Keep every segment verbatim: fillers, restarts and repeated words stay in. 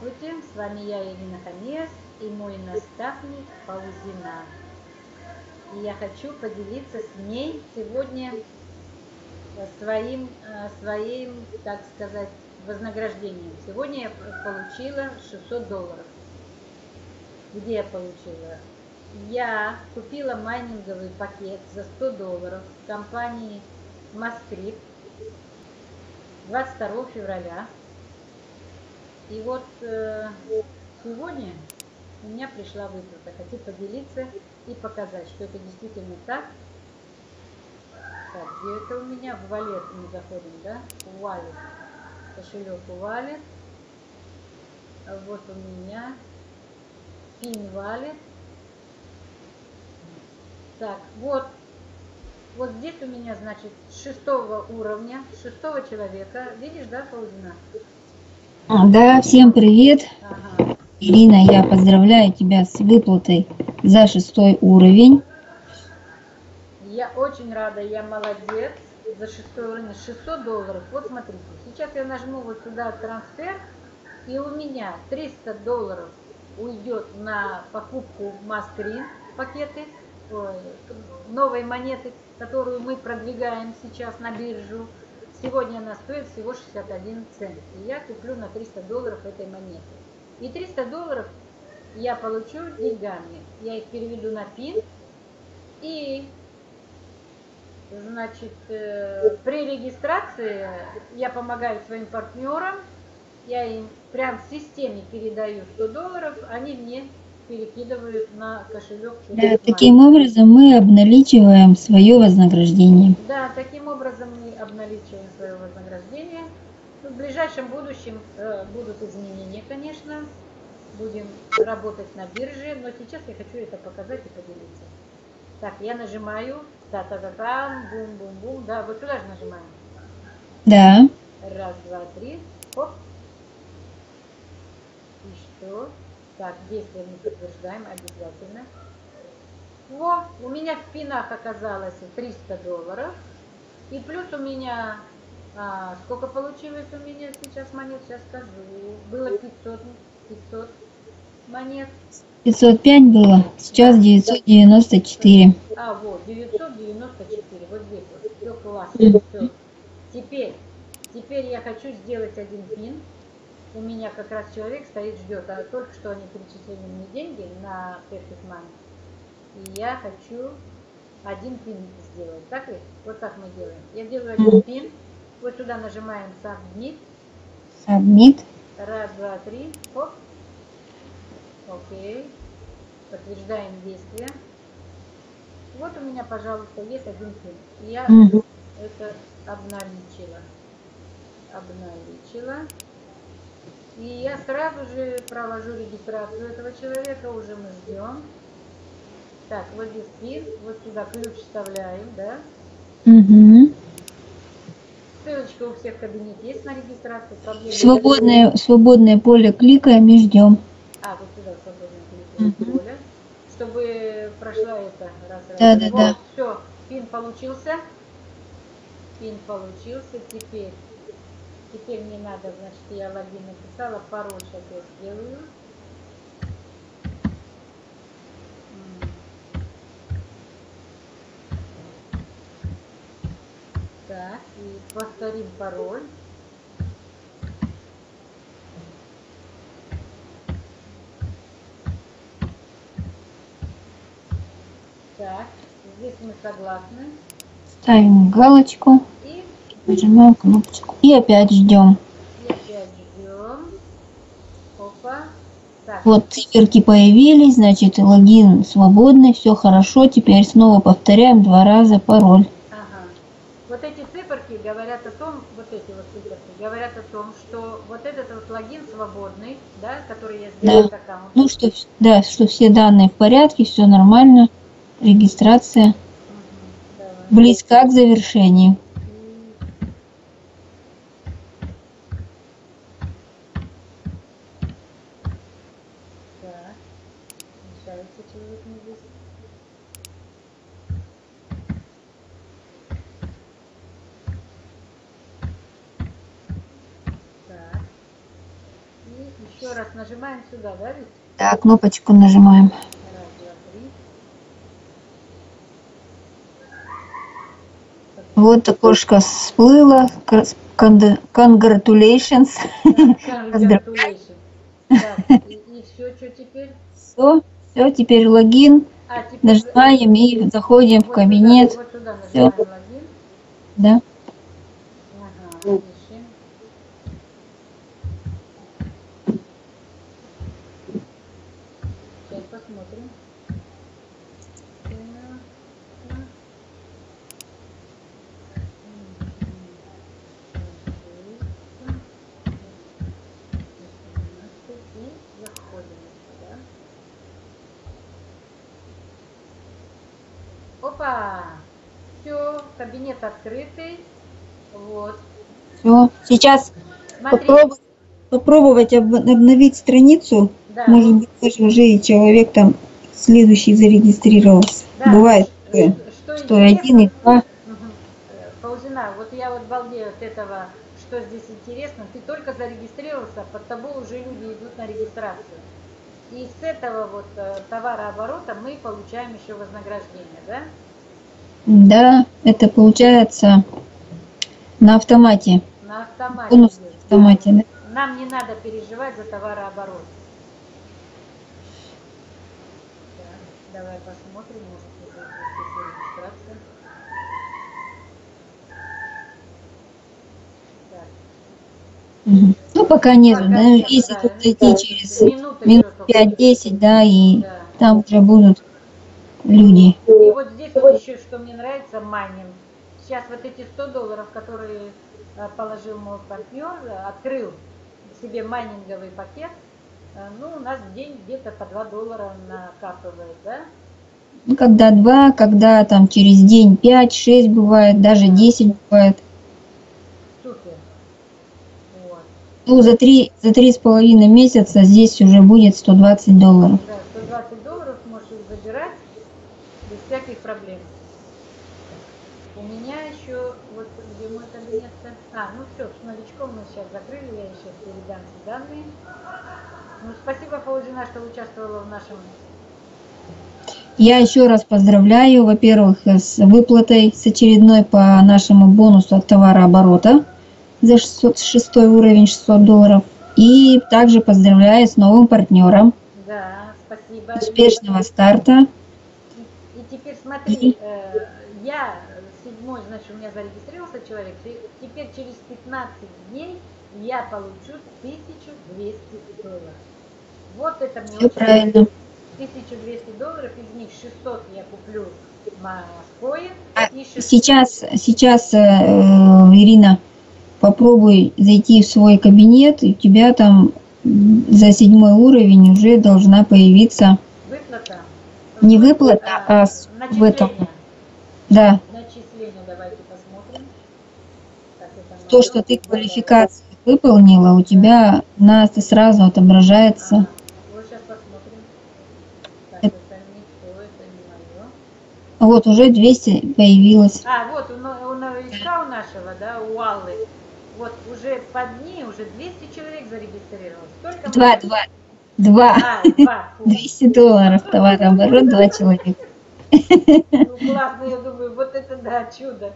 Здравствуйте, с вами я, Ирина Хамиас, и мой наставник Паузина. И я хочу поделиться с ней сегодня своим, своим, так сказать, вознаграждением. Сегодня я получила шестьсот долларов. Где я получила? Я купила майнинговый пакет за сто долларов в компании Маскрипт двадцать второго февраля. И вот э, сегодня у меня пришла выплата. Хочу поделиться и показать, что это действительно так. Так, где это у меня? В валет мы заходим, да? Валет. Кошелек валет. Вот у меня ПИН валет. Так, вот. Вот здесь у меня, значит, шестого уровня, шестого человека. Видишь, да, Паузина? Да, всем привет. Ага. Ирина, я поздравляю тебя с выплатой за шестой уровень. Я очень рада, я молодец. За шестой уровень шестьсот долларов. Вот смотрите, сейчас я нажму вот сюда трансфер, и у меня триста долларов уйдет на покупку Маскрин пакеты, новой монеты, которую мы продвигаем сейчас на биржу. Сегодня она стоит всего шестьдесят один цент. И я куплю на триста долларов этой монеты. И триста долларов я получу деньгами. Я их переведу на ПИН. И, значит, при регистрации я помогаю своим партнерам. Я им прям в системе передаю сто долларов. Они мне перекидывают на кошелек. Да, таким образом мы обналичиваем свое вознаграждение. Да, таким образом мы обналичиваем свое вознаграждение. В ближайшем будущем э, будут изменения, конечно. Будем работать на бирже, но сейчас я хочу это показать и поделиться. Так, я нажимаю. Та-та-та-та, бум-бум-бум. Да, вот сюда же нажимаем. Да. Раз, два, три. Оп. И что? Так, действие мы подтверждаем обязательно. Во, у меня в пинах оказалось триста долларов. И плюс у меня, а, сколько получилось у меня сейчас монет, сейчас скажу. Было пятьсот, пятьсот монет. пятьсот пять было, сейчас девятьсот девяносто четыре. А, вот, девятьсот девяносто четыре, вот здесь вот, все классно, все. Теперь, теперь я хочу сделать один пин. У меня как раз человек стоит, ждет, а только что они перечислили мне деньги на PerfectMoney. И я хочу один пин сделать. Так ведь? Вот так мы делаем. Я делаю один пин. Вот сюда нажимаем Submit. Submit. Раз, два, три. Оп. Окей. Подтверждаем действие. Вот у меня, пожалуйста, есть один пин. Я mm-hmm. это обналичила. Обналичила. И я сразу же провожу регистрацию этого человека, уже мы ждем. Так, вот здесь пин, вот сюда ключ вставляем, да? Угу. Ссылочка у всех в кабинете есть на регистрацию. Свободное, свободное поле кликаем и ждем. А, вот сюда свободное угу. поле. Чтобы прошла это. Раз, да, раз. Да, вот, да. Все, пин получился. Пин получился, теперь... Теперь мне надо, значит, я логин написала, пароль сейчас я сделаю. Так, и повторим пароль. Так, здесь мы согласны. Ставим галочку. Нажимаем кнопочку. И опять ждем. И опять ждем. Опа. Так. Вот циферки появились, значит, логин свободный, все хорошо. Теперь снова повторяем два раза пароль. Ага. Вот эти циферки говорят о том, вот эти вот циферки говорят о том, что вот этот вот логин свободный, да, который я сделала, да. Аккаунт. Ну что, да, что все данные в порядке, все нормально, регистрация угу. близка к завершению. Еще раз нажимаем сюда, да? Ведь? Да, кнопочку нажимаем. Раз, два, три. Вот окошко всплыло. Congratulations. Congratulations. Так, и все, что теперь? Все, все, теперь логин. А, теперь... Нажимаем и заходим вот в кабинет. Сюда, вот сюда нажимаем все. Логин. Да. Ага, сейчас посмотрим. Опа! Все, кабинет открытый. Вот. Все. Сейчас попробовать, попробовать обновить страницу. Да. Может быть, даже уже и человек там следующий зарегистрировался. Да. Бывает, что, что, что один и два. Паузина, вот я вот балдею от этого, что здесь интересно. Ты только зарегистрировался, под тобой уже люди идут на регистрацию. И с этого вот товарооборота мы получаем еще вознаграждение, да? Да, это получается на автомате. На автомате. На автомате, да. Нам не надо переживать за товарооборот. Да, давай посмотрим, может быть, регистрация. Угу. Ну, пока нет, пока да, нет, если да, тут идти через минут пять-десять, да, и да. Там уже будут люди. И вот здесь вот еще, что мне нравится, майнинг. Сейчас вот эти сто долларов, которые положил мой партнер, открыл себе майнинговый пакет, ну, у нас в день где-то по два доллара накапывает, да? Ну, когда два, когда там через день пять-шесть бывает, даже десять бывает. Ну, за три, за три с половиной месяца здесь уже будет сто двадцать долларов. Да, сто двадцать долларов можешь забирать без всяких проблем. У меня еще, вот где мой кабинет. А, ну все, с новичком мы сейчас закрыли, я еще передам все данные. Ну, спасибо, Паузина, что участвовала в нашем... Я еще раз поздравляю, во-первых, с выплатой, с очередной по нашему бонусу от товарооборота. За шестьсот шестой уровень шестьсот долларов. И также поздравляю с новым партнером. Да, спасибо. Успешного старта. И, и теперь смотри, и... Э, я седьмой, значит, у меня зарегистрировался человек. Теперь через пятнадцать дней я получу тысячу двести долларов. Вот это мне очень правильно. тысяча двести долларов, из них шестьсот я куплю Москве. А сейчас, сейчас э, Ирина, попробуй зайти в свой кабинет, и у тебя там за седьмой уровень уже должна появиться выплата. Не выплата, а, а в этом. Да. Начисление давайте посмотрим. Так, это то, что ты квалификацию выполнила, у тебя на это сразу отображается. А, вот сейчас посмотрим. Так, это... это не то, это не мое. Вот уже двести появилось. А, вот у, у новичка у нашего, да, у Аллы. Вот уже под ней уже двести человек зарегистрировалось. Только два, мы... два, два. А, два. двести долларов товарооборот, два человека. Ну, классно, я думаю, вот это да, чудо.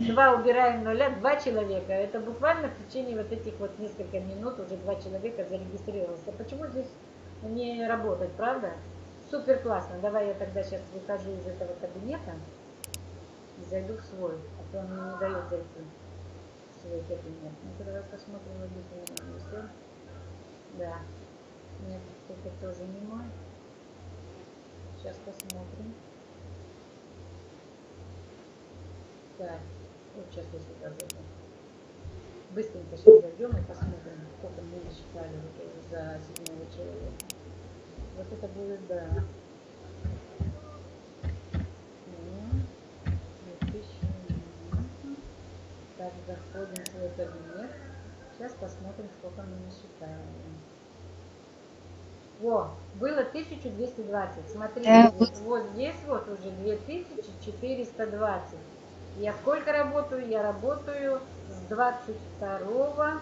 Два убираем нуля, два человека. Это буквально в течение вот этих вот несколько минут уже два человека зарегистрировалось. А почему здесь не работать, правда? Супер классно. Давай я тогда сейчас выхожу из этого кабинета и зайду в свой, а то он мне не дает зайти. Ну, давай посмотрим, обязательно все. Да. Нет, это тоже не мой. Сейчас посмотрим. Так. Вот сейчас я сюда зайду. Быстренько сейчас зайдем и посмотрим, сколько мы насчитали за седьмого человека. Вот это будет, да. Так, заходим в свой кабинет. Сейчас посмотрим, сколько мы насчитаем. О, было тысяча двести двадцать. Смотри, вот, вот здесь вот уже две тысячи четыреста двадцать. Я сколько работаю? Я работаю с 22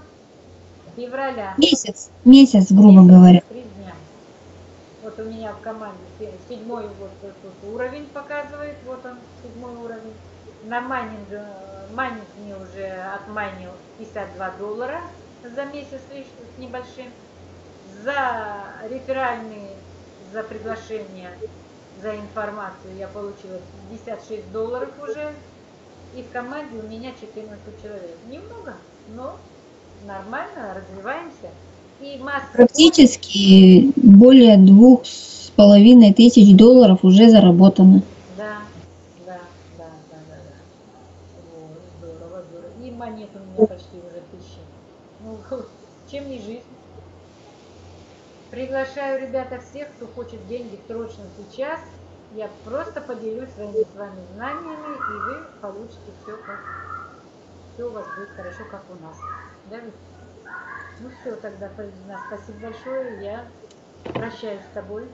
февраля. Месяц, месяц, грубо месяц, говоря. Три дня. Вот у меня в команде седьмой вот уровень показывает, вот он, седьмой уровень. На майнинг, майнинг мне уже отмайнил пятьдесят два доллара за месяц с небольшим. За реферальные, за приглашение, за информацию я получила пятьдесят шесть долларов уже. И в команде у меня четырнадцать человек. Немного, но нормально, развиваемся. И масса... Практически более двух с половиной тысяч долларов уже заработано. Да, да, да, да, да. Вот, здорово, здорово. И монет у меня почти уже тысяча. Ну, чем не жизнь. Приглашаю, ребята, всех, кто хочет деньги срочно сейчас. Я просто поделюсь своими с вами знаниями, и вы получите все, как все у вас будет хорошо, как у нас. Да? Ну все, тогда, Фаина, спасибо большое. Я прощаюсь с тобой.